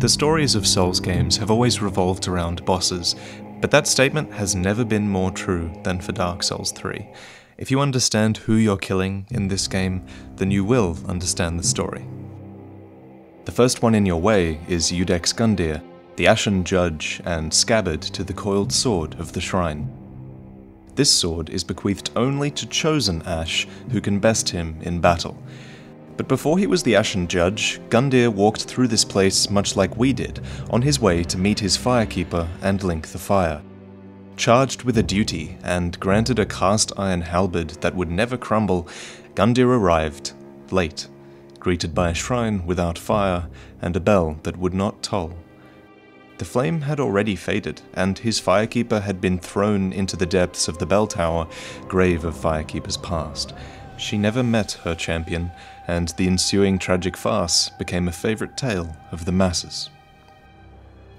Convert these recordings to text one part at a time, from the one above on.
The stories of Souls games have always revolved around bosses, but that statement has never been more true than for Dark Souls 3. If you understand who you're killing in this game, then you will understand the story. The first one in your way is Iudex Gundyr, the Ashen Judge and scabbard to the coiled sword of the shrine. This sword is bequeathed only to chosen Ash, who can best him in battle. But before he was the Ashen Judge, Gundyr walked through this place much like we did, on his way to meet his firekeeper and link the fire. Charged with a duty, and granted a cast iron halberd that would never crumble, Gundyr arrived, late, greeted by a shrine without fire, and a bell that would not toll. The flame had already faded, and his firekeeper had been thrown into the depths of the bell tower, grave of firekeepers past. She never met her champion, and the ensuing tragic farce became a favourite tale of the masses.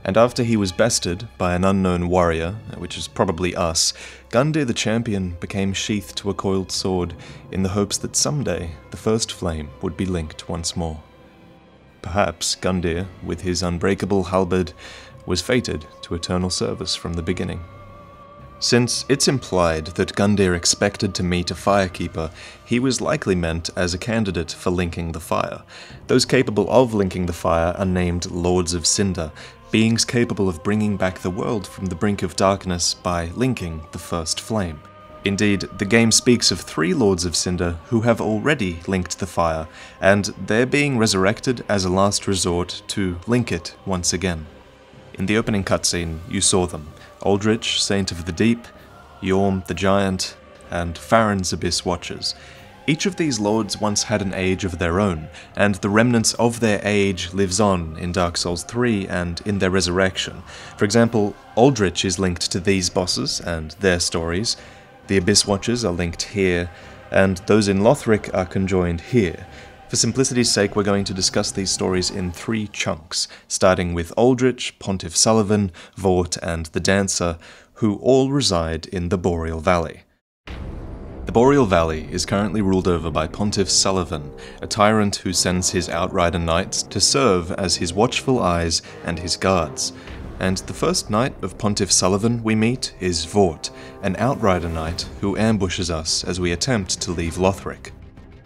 And after he was bested by an unknown warrior, which is probably us, Gundyr the champion became sheathed to a coiled sword in the hopes that someday the first flame would be linked once more. Perhaps Gundyr, with his unbreakable halberd, was fated to eternal service from the beginning. Since it's implied that Gundyr expected to meet a firekeeper, he was likely meant as a candidate for linking the fire. Those capable of linking the fire are named Lords of Cinder, beings capable of bringing back the world from the brink of darkness by linking the first flame. Indeed, the game speaks of 3 Lords of Cinder who have already linked the fire, and they're being resurrected as a last resort to link it once again. In the opening cutscene, you saw them: Aldrich, Saint of the Deep, Yhorm the Giant, and Farron's Abyss Watchers. Each of these lords once had an age of their own, and the remnants of their age lives on in Dark Souls 3 and in their resurrection. For example, Aldrich is linked to these bosses and their stories, the Abyss Watchers are linked here, and those in Lothric are conjoined here. For simplicity's sake, we're going to discuss these stories in 3 chunks, starting with Aldrich, Pontiff Sulyvahn, Vordt, and the Dancer, who all reside in the Boreal Valley. The Boreal Valley is currently ruled over by Pontiff Sulyvahn, a tyrant who sends his Outrider Knights to serve as his watchful eyes and his guards. And the first knight of Pontiff Sulyvahn we meet is Vordt, an Outrider Knight who ambushes us as we attempt to leave Lothric.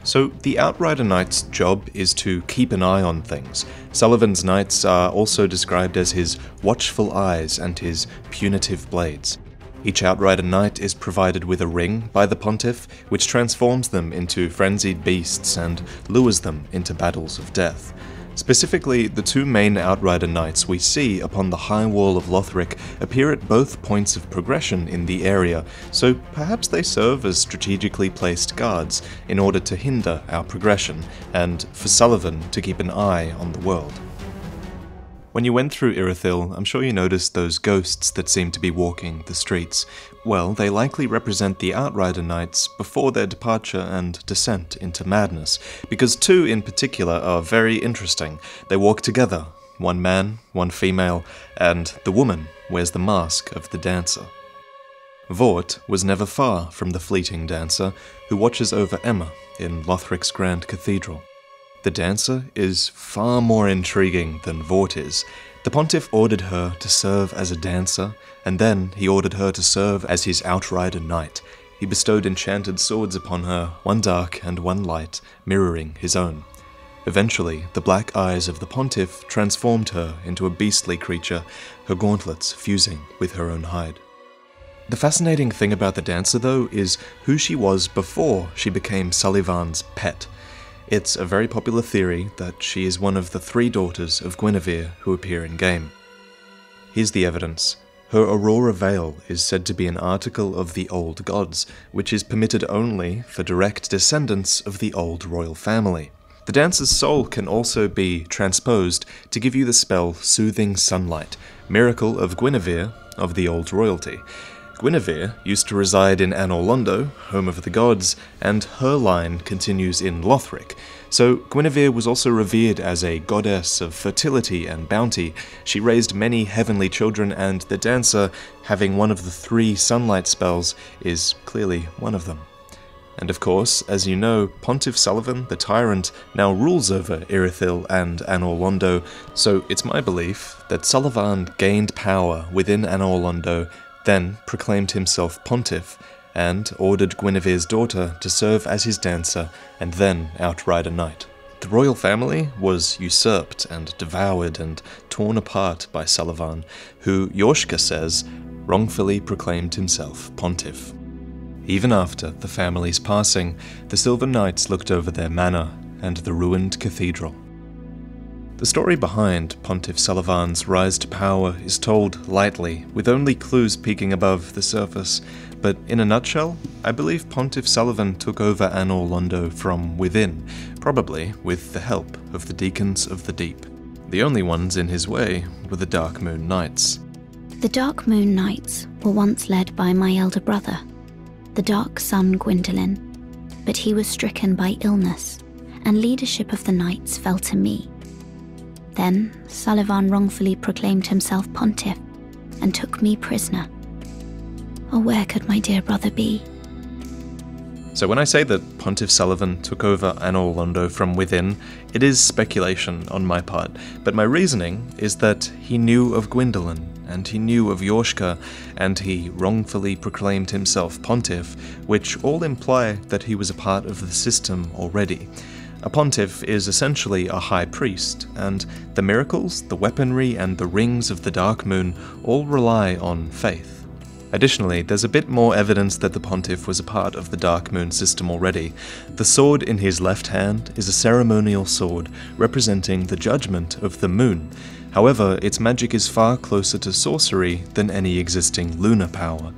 So the Outrider Knight's job is to keep an eye on things. Sulyvan's knights are also described as his watchful eyes and his punitive blades. Each Outrider Knight is provided with a ring by the Pontiff, which transforms them into frenzied beasts and lures them into battles of death. Specifically, the 2 main Outrider Knights we see upon the High Wall of Lothric appear at both points of progression in the area, so perhaps they serve as strategically placed guards in order to hinder our progression, and for Sulyvahn to keep an eye on the world. When you went through Irithyll, I'm sure you noticed those ghosts that seem to be walking the streets. Well, they likely represent the Outrider Knights before their departure and descent into madness, because 2 in particular are very interesting. They walk together, one man, one female, and the woman wears the mask of the Dancer. Vordt was never far from the fleeting Dancer, who watches over Emma in Lothric's Grand Cathedral. The Dancer is far more intriguing than Vordt is. The Pontiff ordered her to serve as a dancer, and then he ordered her to serve as his Outrider Knight. He bestowed enchanted swords upon her, one dark and one light, mirroring his own. Eventually, the black eyes of the Pontiff transformed her into a beastly creature, her gauntlets fusing with her own hide. The fascinating thing about the Dancer, though, is who she was before she became Sulyvan's pet. It's a very popular theory that she is one of the 3 daughters of Gwynevere who appear in-game. Here's the evidence. Her Aurora Veil is said to be an article of the Old Gods, which is permitted only for direct descendants of the old royal family. The Dancer's soul can also be transposed to give you the spell Soothing Sunlight, miracle of Gwynevere of the old royalty. Gwynevere used to reside in Anor Londo, home of the gods, and her line continues in Lothric. So Gwynevere was also revered as a goddess of fertility and bounty. She raised many heavenly children, and the Dancer, having one of the 3 sunlight spells, is clearly one of them. And of course, as you know, Pontiff Sulyvahn, the Tyrant, now rules over Irithyll and Anor Londo, so it's my belief that Sulyvahn gained power within Anor Londo, then proclaimed himself Pontiff, and ordered Guinevere's daughter to serve as his dancer, and then outright a knight. The royal family was usurped and devoured and torn apart by Sulyvahn, who Yorshka says wrongfully proclaimed himself Pontiff. Even after the family's passing, the Silver Knights looked over their manor and the ruined cathedral. The story behind Pontiff Sulyvahn's rise to power is told lightly, with only clues peeking above the surface, but in a nutshell, I believe Pontiff Sulyvahn took over Anor Londo from within, probably with the help of the Deacons of the Deep. The only ones in his way were the Dark Moon Knights. The Dark Moon Knights were once led by my elder brother, the Dark Sun Gwyndolin, but he was stricken by illness, and leadership of the knights fell to me. Then Sulyvahn wrongfully proclaimed himself Pontiff and took me prisoner. Oh, where could my dear brother be? So when I say that Pontiff Sulyvahn took over Anor Londo from within, it is speculation on my part, but my reasoning is that he knew of Gwyndolin, and he knew of Yorshka, and he wrongfully proclaimed himself Pontiff, which all imply that he was a part of the system already. A Pontiff is essentially a high priest, and the miracles, the weaponry, and the rings of the Dark Moon all rely on faith. Additionally, there's a bit more evidence that the Pontiff was a part of the Dark Moon system already. The sword in his left hand is a ceremonial sword representing the judgment of the moon. However, its magic is far closer to sorcery than any existing lunar power.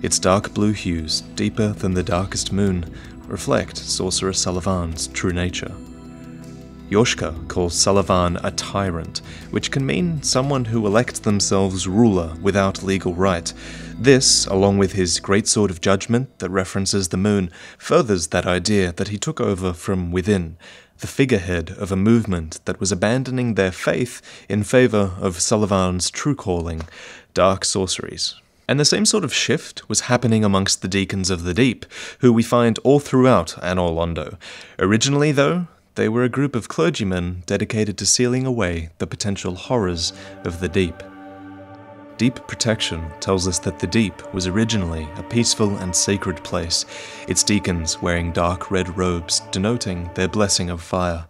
Its dark blue hues, deeper than the darkest moon, reflect Sorcerer Sulyvahn's true nature. Yorshka calls Sulyvahn a tyrant, which can mean someone who elects themselves ruler without legal right. This, along with his great sword of judgment that references the moon, furthers that idea that he took over from within, the figurehead of a movement that was abandoning their faith in favor of Sulyvahn's true calling, dark sorceries. And the same sort of shift was happening amongst the Deacons of the Deep, who we find all throughout Anor Londo. Originally, though, they were a group of clergymen dedicated to sealing away the potential horrors of the Deep. Deep Protection tells us that the Deep was originally a peaceful and sacred place, its deacons wearing dark red robes denoting their blessing of fire.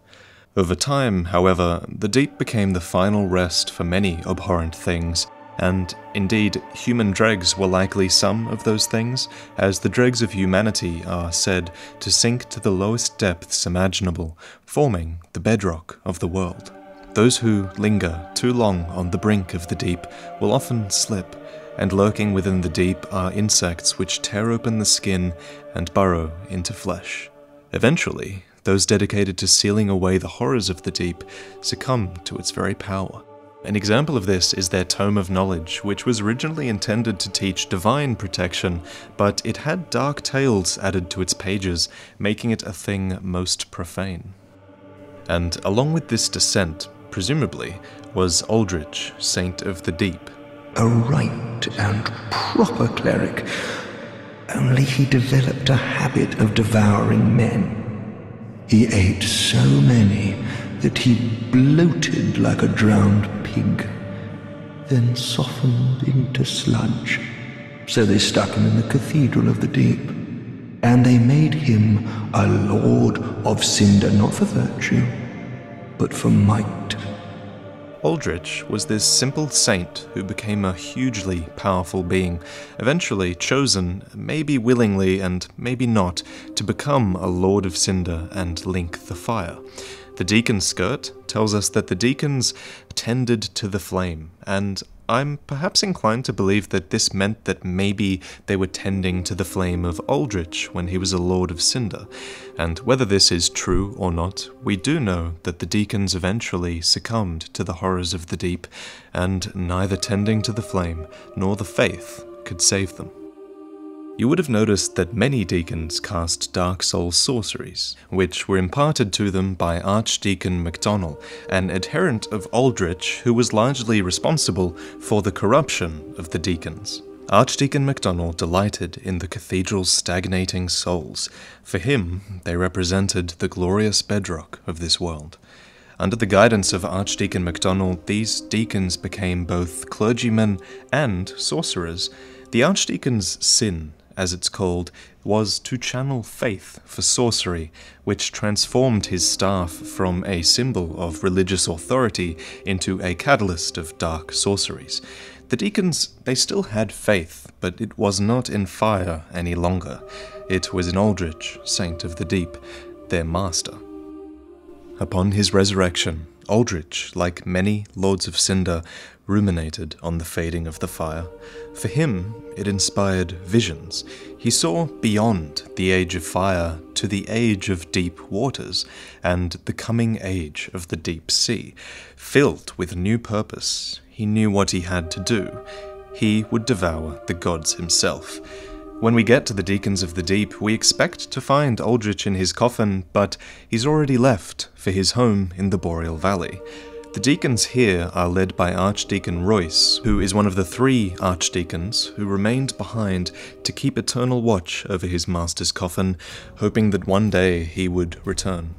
Over time, however, the Deep became the final rest for many abhorrent things, and indeed, human dregs were likely some of those things, as the dregs of humanity are said to sink to the lowest depths imaginable, forming the bedrock of the world. Those who linger too long on the brink of the deep will often slip, and lurking within the deep are insects which tear open the skin and burrow into flesh. Eventually, those dedicated to sealing away the horrors of the deep succumb to its very power. An example of this is their Tome of Knowledge, which was originally intended to teach divine protection, but it had dark tales added to its pages, making it a thing most profane. And along with this descent, presumably, was Aldrich, Saint of the Deep. A right and proper cleric, only he developed a habit of devouring men. He ate so many that he bloated like a drowned pig, then softened into sludge. So they stuck him in the Cathedral of the Deep, and they made him a lord of Cinder, not for virtue, but for might. Aldrich was this simple saint who became a hugely powerful being, eventually chosen, maybe willingly and maybe not, to become a Lord of Cinder and Link the Fire. The Deacon Skirt tells us that the deacons tended to the flame, and I'm perhaps inclined to believe that this meant that maybe they were tending to the flame of Aldrich when he was a Lord of Cinder. And whether this is true or not, we do know that the deacons eventually succumbed to the horrors of the deep, and neither tending to the flame nor the faith could save them. You would have noticed that many deacons cast Dark Souls sorceries, which were imparted to them by Archdeacon MacDonald, an adherent of Aldrich who was largely responsible for the corruption of the deacons. Archdeacon MacDonald delighted in the cathedral's stagnating souls. For him, they represented the glorious bedrock of this world. Under the guidance of Archdeacon MacDonald, these deacons became both clergymen and sorcerers. The Archdeacon's sin, as it's called, was to channel faith for sorcery, which transformed his staff from a symbol of religious authority into a catalyst of dark sorceries. The deacons, they still had faith, but it was not in fire any longer. It was in Aldrich, Saint of the Deep, their master. Upon his resurrection, Aldrich, like many Lords of Cinder, ruminated on the fading of the fire. For him, it inspired visions. He saw beyond the age of fire to the age of deep waters and the coming age of the deep sea. Filled with new purpose, he knew what he had to do. He would devour the gods himself. When we get to the Deacons of the Deep, we expect to find Aldrich in his coffin, but he's already left for his home in the Boreal Valley. The deacons here are led by Archdeacon Royce, who is one of the three archdeacons who remained behind to keep eternal watch over his master's coffin, hoping that one day he would return.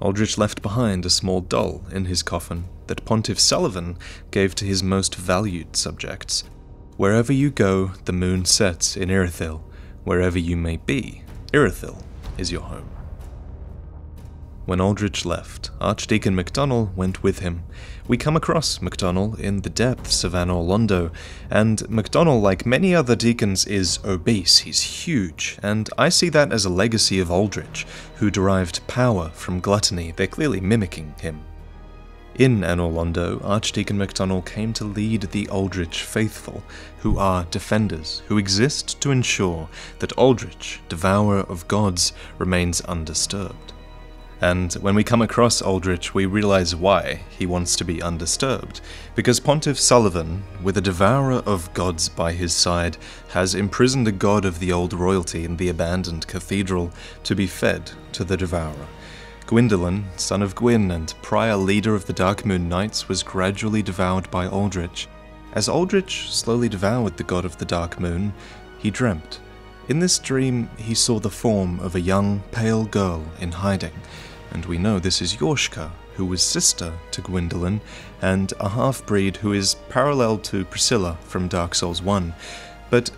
Aldrich left behind a small doll in his coffin that Pontiff Sulyvahn gave to his most valued subjects. Wherever you go, the moon sets in Irithyll. Wherever you may be, Irithyll is your home. When Aldrich left, Archdeacon MacDonald went with him. We come across MacDonald in the depths of Anor Londo, and MacDonald, like many other deacons, is obese. He's huge, and I see that as a legacy of Aldrich, who derived power from gluttony. They're clearly mimicking him. In Anor Londo, Archdeacon MacDonald came to lead the Aldrich faithful, who are defenders, who exist to ensure that Aldrich, devourer of gods, remains undisturbed. And when we come across Aldrich, we realize why he wants to be undisturbed, because Pontiff Sulyvahn, with a devourer of gods by his side, has imprisoned a god of the old royalty in the abandoned cathedral to be fed to the devourer. Gwyndolin, son of Gwyn and prior leader of the Darkmoon Knights, was gradually devoured by Aldrich. As Aldrich slowly devoured the god of the Darkmoon, he dreamt. In this dream, he saw the form of a young, pale girl in hiding, and we know this is Yorshka, who was sister to Gwyndolin, and a half-breed who is parallel to Priscilla from Dark Souls 1. But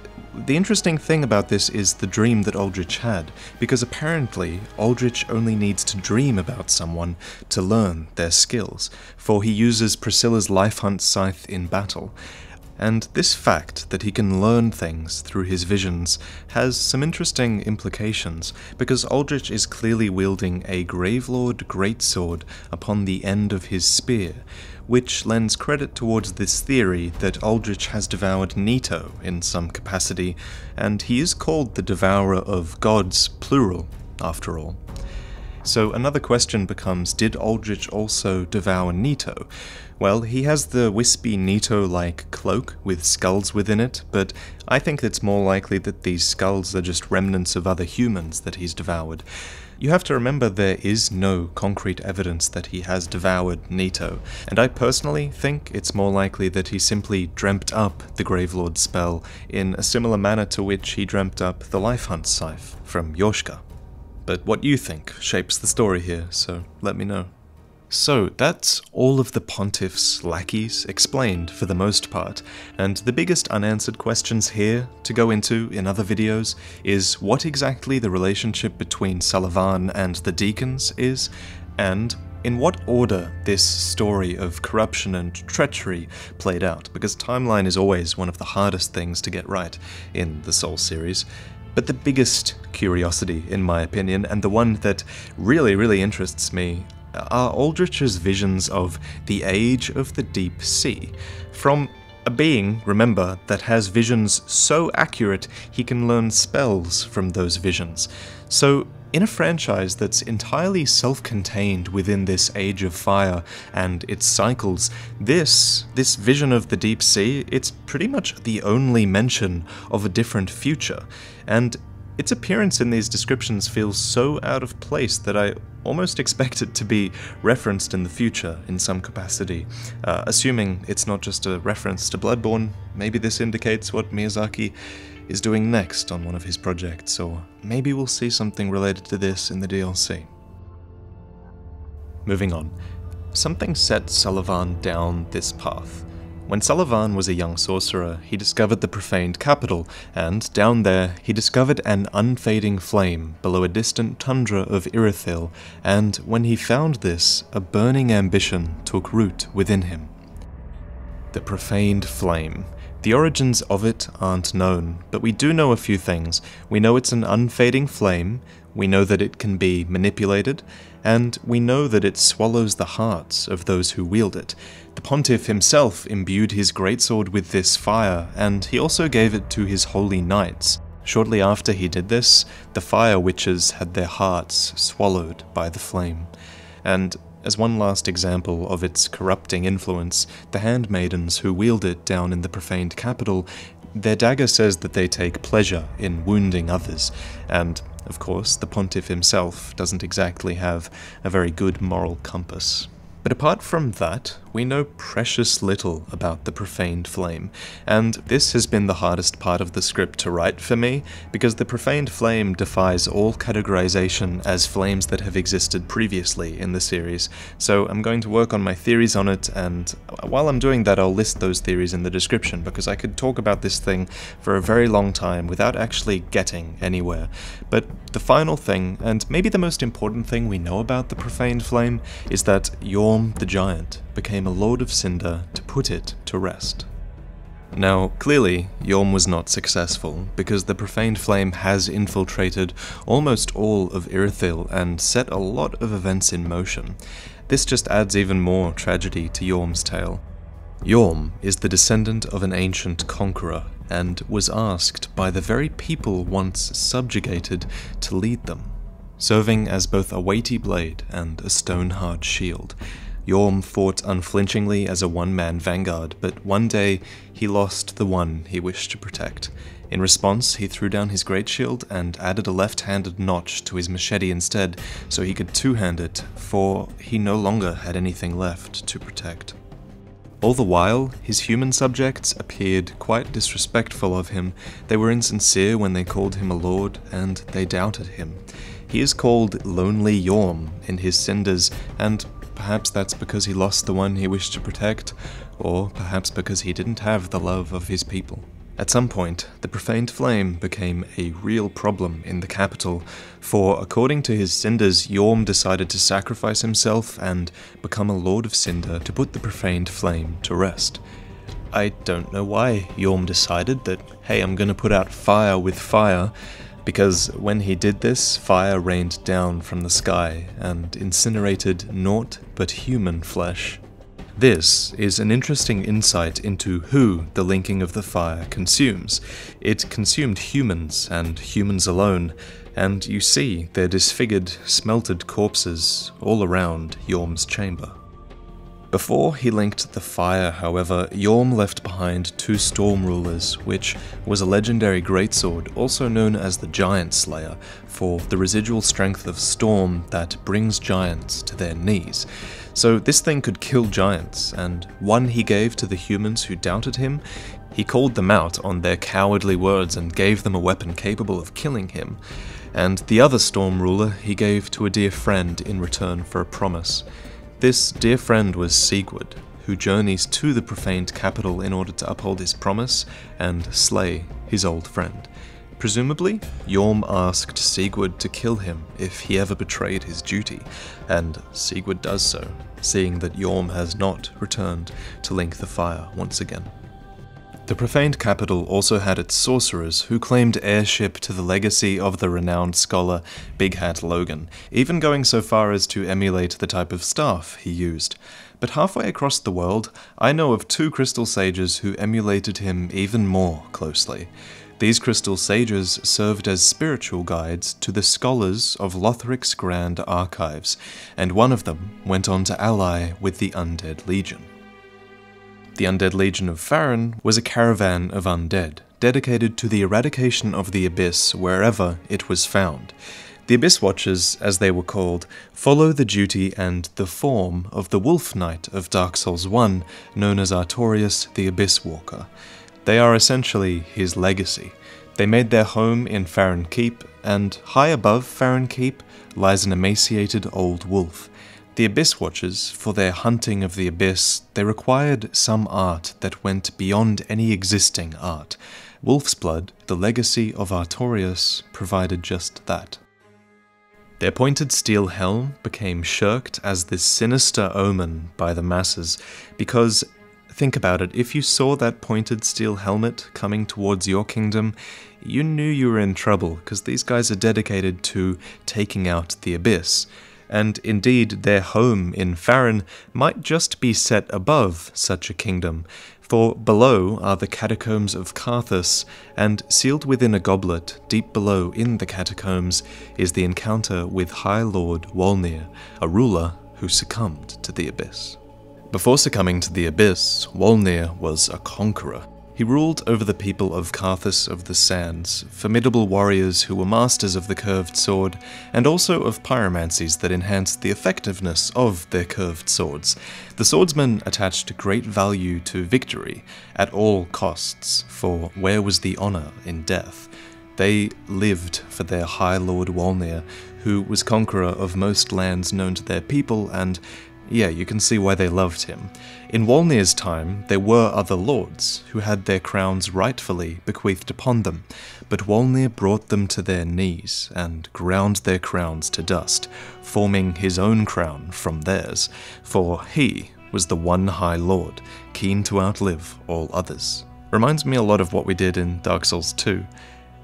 the interesting thing about this is the dream that Aldrich had, because apparently Aldrich only needs to dream about someone to learn their skills, for he uses Priscilla's life hunt scythe in battle. And this fact that he can learn things through his visions has some interesting implications, because Aldrich is clearly wielding a Gravelord Greatsword upon the end of his spear, which lends credit towards this theory that Aldrich has devoured Nito in some capacity, and he is called the Devourer of Gods, plural, after all. So another question becomes, did Aldrich also devour Nito? Well, he has the wispy Nito-like cloak with skulls within it, but I think it's more likely that these skulls are just remnants of other humans that he's devoured. You have to remember there is no concrete evidence that he has devoured Nito, and I personally think it's more likely that he simply dreamt up the Gravelord spell in a similar manner to which he dreamt up the Life Hunt Scythe from Yorshka. But what you think shapes the story here, so let me know. So that's all of the Pontiff's lackeys explained for the most part, and the biggest unanswered questions here to go into in other videos is what exactly the relationship between Sulyvahn and the deacons is, and in what order this story of corruption and treachery played out, because timeline is always one of the hardest things to get right in the Soul series. But the biggest curiosity, in my opinion, and the one that really interests me, are Aldrich's visions of the Age of the Deep Sea. From a being, remember, that has visions so accurate he can learn spells from those visions. So, in a franchise that's entirely self-contained within this Age of Fire and its cycles, this vision of the deep sea, it's pretty much the only mention of a different future. And Its appearance in these descriptions feels so out of place that I almost expect it to be referenced in the future in some capacity. Assuming it's not just a reference to Bloodborne, maybe this indicates what Miyazaki is doing next on one of his projects, or maybe we'll see something related to this in the DLC. Moving on. Something set Sulyvahn down this path. When Sulyvahn was a young sorcerer, he discovered the profaned capital, and down there, he discovered an unfading flame below a distant tundra of Irithyll, and when he found this, a burning ambition took root within him. The profaned flame. The origins of it aren't known, but we do know a few things. We know it's an unfading flame, we know that it can be manipulated, and we know that it swallows the hearts of those who wield it. The Pontiff himself imbued his greatsword with this fire, and he also gave it to his holy knights. Shortly after he did this, the fire witches had their hearts swallowed by the flame. And as one last example of its corrupting influence, the handmaidens who wield it down in the profaned capital, their dagger says that they take pleasure in wounding others, and of course, the Pontiff himself doesn't exactly have a very good moral compass. But apart from that, we know precious little about the profaned flame, and this has been the hardest part of the script to write for me, because the profaned flame defies all categorization as flames that have existed previously in the series, so I'm going to work on my theories on it, and while I'm doing that I'll list those theories in the description, because I could talk about this thing for a very long time without actually getting anywhere. But the final thing, and maybe the most important thing we know about the profaned flame, is that Yhorm the Giant became a Lord of Cinder to put it to rest. Now, clearly, Yhorm was not successful, because the profaned flame has infiltrated almost all of Irithyll and set a lot of events in motion. This just adds even more tragedy to Yhorm's tale. Yhorm is the descendant of an ancient conqueror, and was asked by the very people once subjugated to lead them, serving as both a weighty blade and a stone-hard shield. Yhorm fought unflinchingly as a one-man vanguard, but one day he lost the one he wished to protect. In response, he threw down his great shield and added a left-handed notch to his machete instead, so he could two-hand it, for he no longer had anything left to protect. All the while, his human subjects appeared quite disrespectful of him. They were insincere when they called him a lord, and they doubted him. He is called Lonely Yhorm in his cinders, and perhaps that's because he lost the one he wished to protect, or perhaps because he didn't have the love of his people. At some point, the profaned flame became a real problem in the capital, for according to his cinders, Yhorm decided to sacrifice himself and become a Lord of Cinder to put the profaned flame to rest. I don't know why Yhorm decided that, hey, I'm gonna put out fire with fire, because when he did this, fire rained down from the sky and incinerated naught but human flesh. This is an interesting insight into who the linking of the fire consumes. It consumed humans, and humans alone, and you see their disfigured, smelted corpses all around Yhorm's chamber. Before he linked the fire, however, Yhorm left behind two Storm Rulers, which was a legendary greatsword, also known as the Giant Slayer, for the residual strength of storm that brings giants to their knees. So this thing could kill giants, and one he gave to the humans who doubted him. He called them out on their cowardly words and gave them a weapon capable of killing him. And the other Storm Ruler he gave to a dear friend in return for a promise. This dear friend was Siegward, who journeys to the profaned capital in order to uphold his promise and slay his old friend. Presumably, Yhorm asked Siegward to kill him if he ever betrayed his duty, and Siegward does so, seeing that Yhorm has not returned to link the fire once again. The profaned capital also had its sorcerers, who claimed heirship to the legacy of the renowned scholar Big Hat Logan, even going so far as to emulate the type of staff he used. But halfway across the world, I know of two Crystal Sages who emulated him even more closely. These Crystal Sages served as spiritual guides to the scholars of Lothric's Grand Archives, and one of them went on to ally with the Undead Legion. The Undead Legion of Farron was a caravan of undead, dedicated to the eradication of the Abyss wherever it was found. The Abyss Watchers, as they were called, follow the duty and the form of the Wolf Knight of Dark Souls 1, known as Artorias the Abyss Walker. They are essentially his legacy. They made their home in Farron Keep, and high above Farron Keep lies an emaciated old wolf. The Abyss Watchers, for their hunting of the Abyss, they required some art that went beyond any existing art. Wolf's Blood, the legacy of Artorias, provided just that. Their pointed steel helm became shirked as this sinister omen by the masses, because, think about it, if you saw that pointed steel helmet coming towards your kingdom, you knew you were in trouble, because these guys are dedicated to taking out the Abyss. And indeed, their home in Farron might just be set above such a kingdom, for below are the catacombs of Carthus, and sealed within a goblet, deep below in the catacombs, is the encounter with High Lord Wolnir, a ruler who succumbed to the Abyss. Before succumbing to the Abyss, Wolnir was a conqueror. He ruled over the people of Carthus of the Sands, formidable warriors who were masters of the curved sword, and also of pyromancies that enhanced the effectiveness of their curved swords. The swordsmen attached great value to victory, at all costs, for where was the honor in death? They lived for their High Lord Wolnir, who was conqueror of most lands known to their people, and yeah, you can see why they loved him. In Wolnir's time, there were other lords who had their crowns rightfully bequeathed upon them, but Wolnir brought them to their knees and ground their crowns to dust, forming his own crown from theirs, for he was the one High Lord, keen to outlive all others. Reminds me a lot of what we did in Dark Souls 2.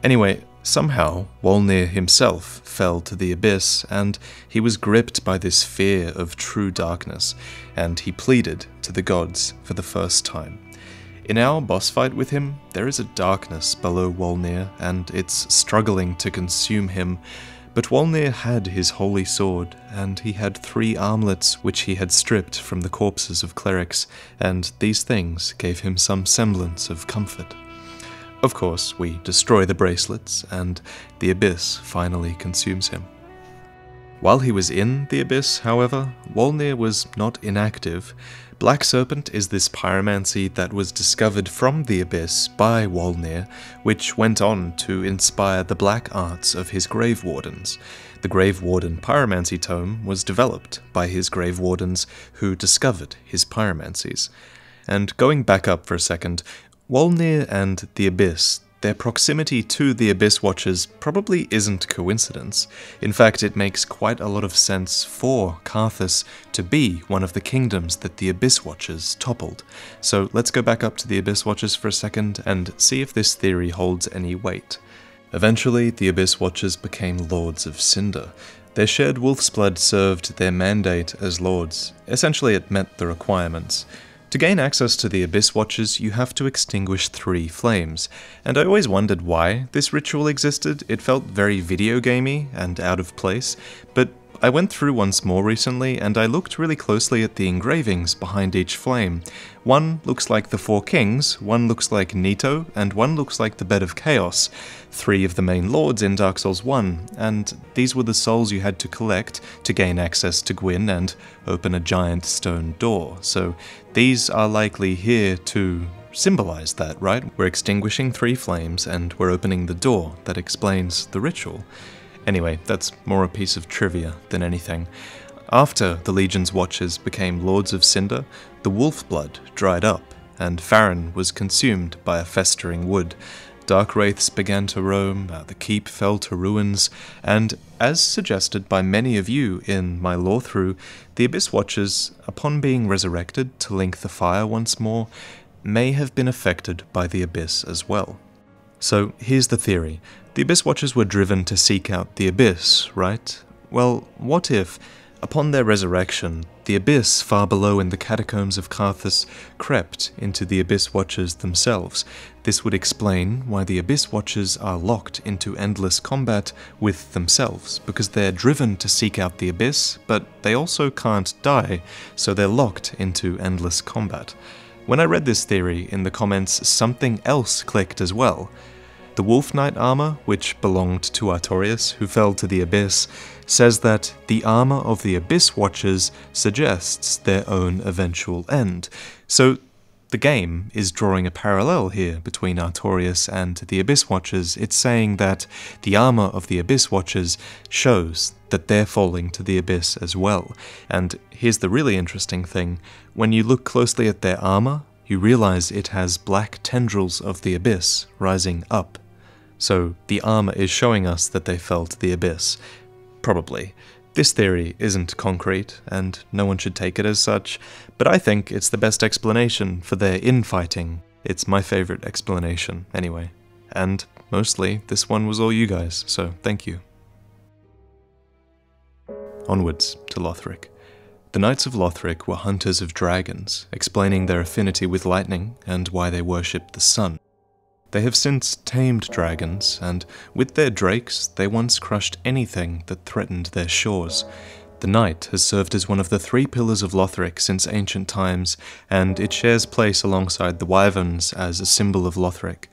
Anyway, somehow, Wolnir himself fell to the Abyss, and he was gripped by this fear of true darkness, and he pleaded to the gods for the first time. In our boss fight with him, there is a darkness below Wolnir, and it's struggling to consume him, but Wolnir had his holy sword, and he had three armlets which he had stripped from the corpses of clerics, and these things gave him some semblance of comfort. Of course, we destroy the bracelets, and the Abyss finally consumes him. While he was in the Abyss, however, Wolnir was not inactive. Black Serpent is this pyromancy that was discovered from the Abyss by Wolnir, which went on to inspire the black arts of his Grave Wardens. The Grave Warden Pyromancy Tome was developed by his Grave Wardens who discovered his pyromancies. And going back up for a second, Wolnir and the Abyss, their proximity to the Abyss Watchers probably isn't coincidence. In fact, it makes quite a lot of sense for Carthus to be one of the kingdoms that the Abyss Watchers toppled. So let's go back up to the Abyss Watchers for a second and see if this theory holds any weight. Eventually, the Abyss Watchers became Lords of Cinder. Their shared wolf's blood served their mandate as lords. Essentially, it met the requirements. To gain access to the Abyss Watchers, you have to extinguish three flames, and I always wondered why this ritual existed. It felt very video gamey and out of place, but I went through once more recently and I looked really closely at the engravings behind each flame. One looks like the Four Kings, one looks like Nito, and one looks like the Bed of Chaos, three of the main lords in Dark Souls 1, and these were the souls you had to collect to gain access to Gwyn and open a giant stone door, so these are likely here to symbolize that, right? We're extinguishing three flames and we're opening the door that explains the ritual. Anyway, that's more a piece of trivia than anything. After the Legion's Watchers became Lords of Cinder, the wolf blood dried up, and Farron was consumed by a festering wood. Dark wraiths began to roam, the keep fell to ruins, and, as suggested by many of you in my lore through, the Abyss Watchers, upon being resurrected to link the fire once more, may have been affected by the Abyss as well. So here's the theory. The Abyss Watchers were driven to seek out the Abyss, right? Well, what if, upon their resurrection, the Abyss far below in the catacombs of Carthus crept into the Abyss Watchers themselves? This would explain why the Abyss Watchers are locked into endless combat with themselves, because they're driven to seek out the Abyss, but they also can't die, so they're locked into endless combat. When I read this theory in the comments, something else clicked as well. The Wolf Knight armor, which belonged to Artorias, who fell to the Abyss, says that the armor of the Abyss Watchers suggests their own eventual end. So the game is drawing a parallel here between Artorias and the Abyss Watchers. It's saying that the armor of the Abyss Watchers shows that they're falling to the Abyss as well. And here's the really interesting thing. When you look closely at their armor, you realize it has black tendrils of the Abyss rising up. So the armor is showing us that they fell to the Abyss. Probably. This theory isn't concrete, and no one should take it as such, but I think it's the best explanation for their infighting. It's my favorite explanation, anyway. And mostly, this one was all you guys, so thank you. Onwards to Lothric. The Knights of Lothric were hunters of dragons, explaining their affinity with lightning and why they worshipped the sun. They have since tamed dragons, and with their drakes, they once crushed anything that threatened their shores. The night has served as one of the three pillars of Lothric since ancient times, and it shares place alongside the wyverns as a symbol of Lothric.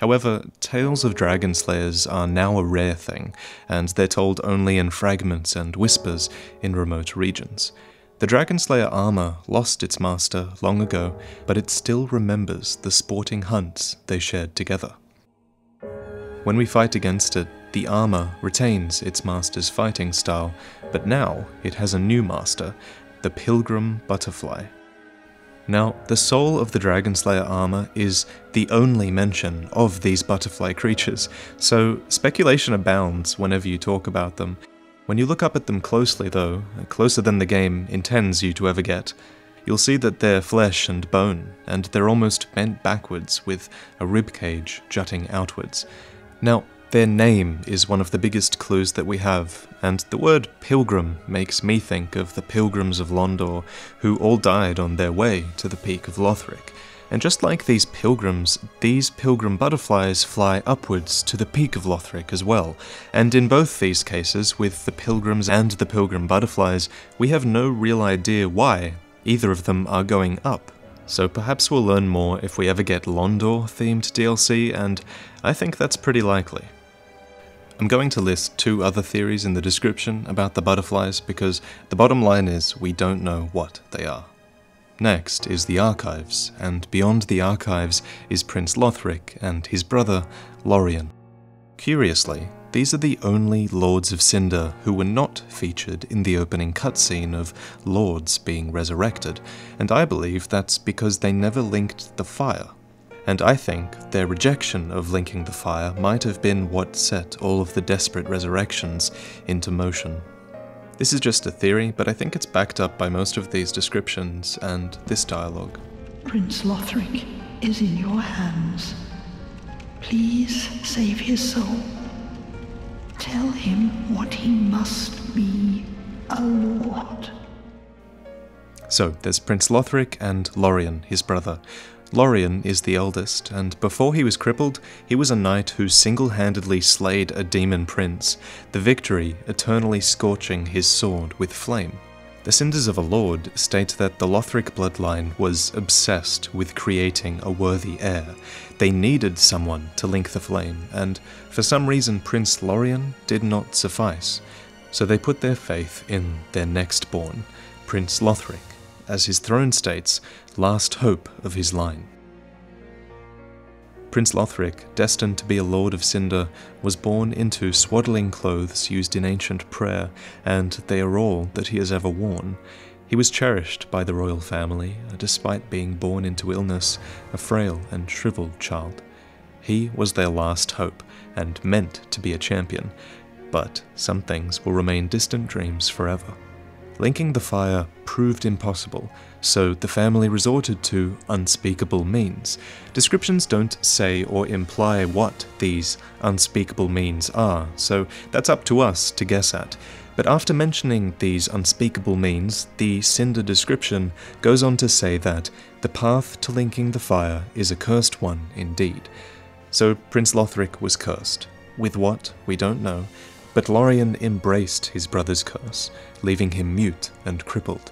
However, tales of dragon slayers are now a rare thing, and they're told only in fragments and whispers in remote regions. The Dragonslayer armor lost its master long ago, but it still remembers the sporting hunts they shared together. When we fight against it, the armor retains its master's fighting style, but now it has a new master, the Pilgrim Butterfly. Now, the soul of the Dragonslayer armor is the only mention of these butterfly creatures, so speculation abounds whenever you talk about them. When you look up at them closely though, closer than the game intends you to ever get, you'll see that they're flesh and bone, and they're almost bent backwards with a ribcage jutting outwards. Now, their name is one of the biggest clues that we have, and the word pilgrim makes me think of the pilgrims of Londor, who all died on their way to the peak of Lothric. And just like these pilgrims, these pilgrim butterflies fly upwards to the peak of Lothric as well, and in both these cases, with the pilgrims and the pilgrim butterflies, we have no real idea why either of them are going up. So perhaps we'll learn more if we ever get Londor-themed DLC, and I think that's pretty likely. I'm going to list two other theories in the description about the butterflies, because the bottom line is we don't know what they are. Next is the Archives, and beyond the Archives is Prince Lothric and his brother, Lorian. Curiously, these are the only Lords of Cinder who were not featured in the opening cutscene of Lords being resurrected, and I believe that's because they never linked the fire. And I think their rejection of linking the fire might have been what set all of the desperate resurrections into motion. This is just a theory, but I think it's backed up by most of these descriptions and this dialogue. Prince Lothric is in your hands. Please save his soul. Tell him what he must be, a lord. So there's Prince Lothric and Lorian, his brother. Lorian is the eldest, and before he was crippled, he was a knight who single-handedly slayed a demon prince, the victory eternally scorching his sword with flame. The Cinders of a Lord state that the Lothric bloodline was obsessed with creating a worthy heir. They needed someone to link the flame, and for some reason Prince Lorian did not suffice. So they put their faith in their nextborn, Prince Lothric, as his throne states, last hope of his line. Prince Lothric, destined to be a Lord of Cinder, was born into swaddling clothes used in ancient prayer, and they are all that he has ever worn. He was cherished by the royal family, despite being born into illness, a frail and shriveled child. He was their last hope, and meant to be a champion, but some things will remain distant dreams forever. Linking the fire proved impossible, so the family resorted to unspeakable means. Descriptions don't say or imply what these unspeakable means are, so that's up to us to guess at. But after mentioning these unspeakable means, the Cinder description goes on to say that the path to linking the fire is a cursed one indeed. So Prince Lothric was cursed. With what, we don't know. But Lorian embraced his brother's curse, leaving him mute and crippled.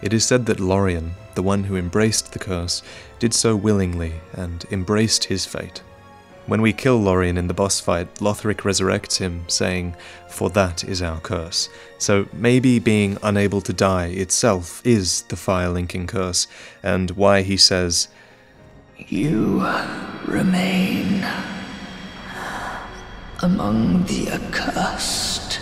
It is said that Lorian, the one who embraced the curse, did so willingly and embraced his fate. When we kill Lorian in the boss fight, Lothric resurrects him, saying, "For that is our curse." So maybe being unable to die itself is the fire-linking curse, and why he says, "You remain among the accursed."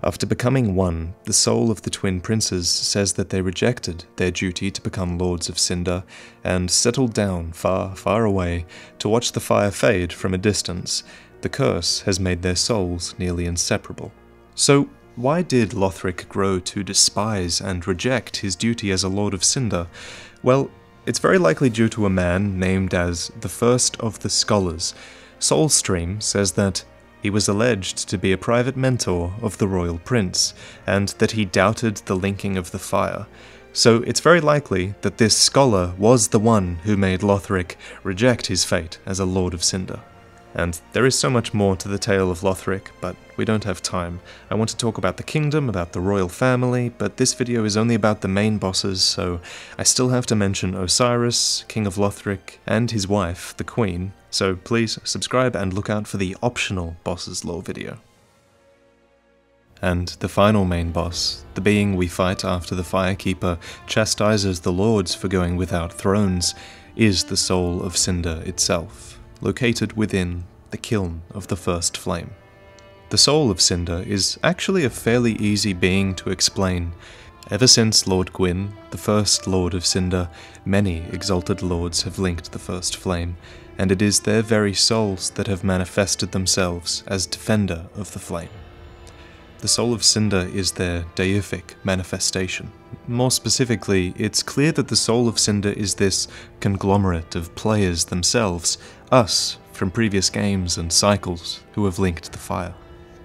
After becoming one, the soul of the twin princes says that they rejected their duty to become lords of Cinder and settled down far, far away to watch the fire fade from a distance. The curse has made their souls nearly inseparable. So why did Lothric grow to despise and reject his duty as a lord of Cinder? Well, it's very likely due to a man named as the First of the Scholars. Soulstream says that he was alleged to be a private mentor of the royal prince, and that he doubted the linking of the fire. So it's very likely that this scholar was the one who made Lothric reject his fate as a Lord of Cinder. And there is so much more to the tale of Lothric, but we don't have time. I want to talk about the kingdom, about the royal family, but this video is only about the main bosses, so I still have to mention Osiris, King of Lothric, and his wife, the Queen, so please subscribe and look out for the optional Bosses Lore video. And the final main boss, the being we fight after the Firekeeper chastises the lords for going without thrones, is the soul of Cinder itself, located within the kiln of the First Flame. The soul of Cinder is actually a fairly easy being to explain. Ever since Lord Gwyn, the first Lord of Cinder, many exalted lords have linked the First Flame, and it is their very souls that have manifested themselves as defender of the flame. The soul of Cinder is their deific manifestation. More specifically, it's clear that the soul of Cinder is this conglomerate of players themselves, us from previous games and cycles, who have linked the fire.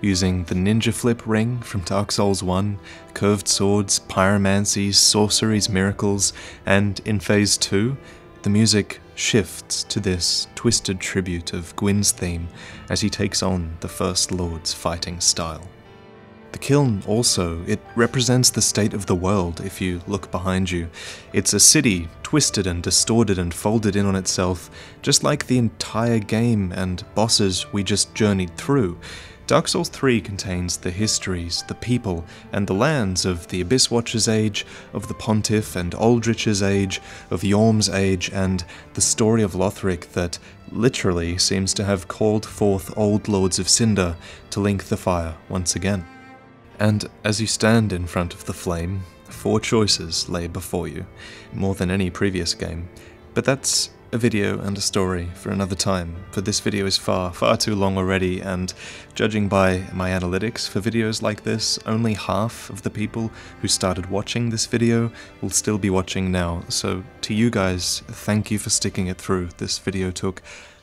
Using the ninja flip ring from Dark Souls 1, curved swords, pyromancies, sorceries, miracles, and in Phase 2, the music shifts to this twisted tribute of Gwyn's theme as he takes on the First Lord's fighting style. The kiln also, it represents the state of the world if you look behind you. It's a city, twisted and distorted and folded in on itself, just like the entire game and bosses we just journeyed through. Dark Souls 3 contains the histories, the people, and the lands of the Abyss Watchers' age, of the Pontiff and Aldrich's age, of Yhorm's age, and the story of Lothric that literally seems to have called forth old lords of Cinder to link the fire once again. And as you stand in front of the flame, four choices lay before you, more than any previous game. But that's a video and a story for another time, for this video is far, far too long already, and judging by my analytics for videos like this, only half of the people who started watching this video will still be watching now. So to you guys, thank you for sticking it through. This video took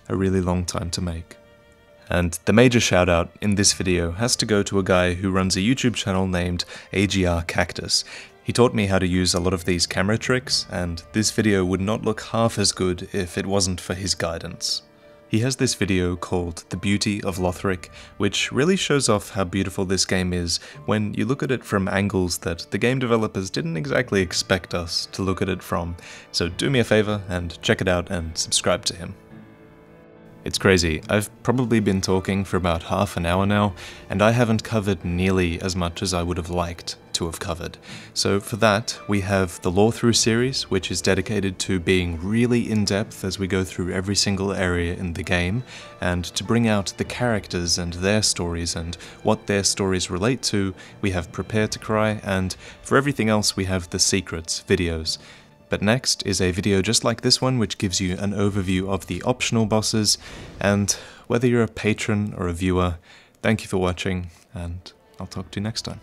a really long time to make. And the major shout out in this video has to go to a guy who runs a YouTube channel named AGR Cactus. He taught me how to use a lot of these camera tricks, and this video would not look half as good if it wasn't for his guidance. He has this video called The Beauty of Lothric, which really shows off how beautiful this game is when you look at it from angles that the game developers didn't exactly expect us to look at it from. So do me a favor and check it out and subscribe to him. It's crazy, I've probably been talking for about half an hour now, and I haven't covered nearly as much as I would have liked to have covered. So for that, we have the Lore Through series, which is dedicated to being really in-depth as we go through every single area in the game, and to bring out the characters and their stories and what their stories relate to, we have Prepare to Cry, and for everything else we have the Secrets videos. But next is a video just like this one, which gives you an overview of the optional bosses, and whether you're a patron or a viewer, thank you for watching, and I'll talk to you next time.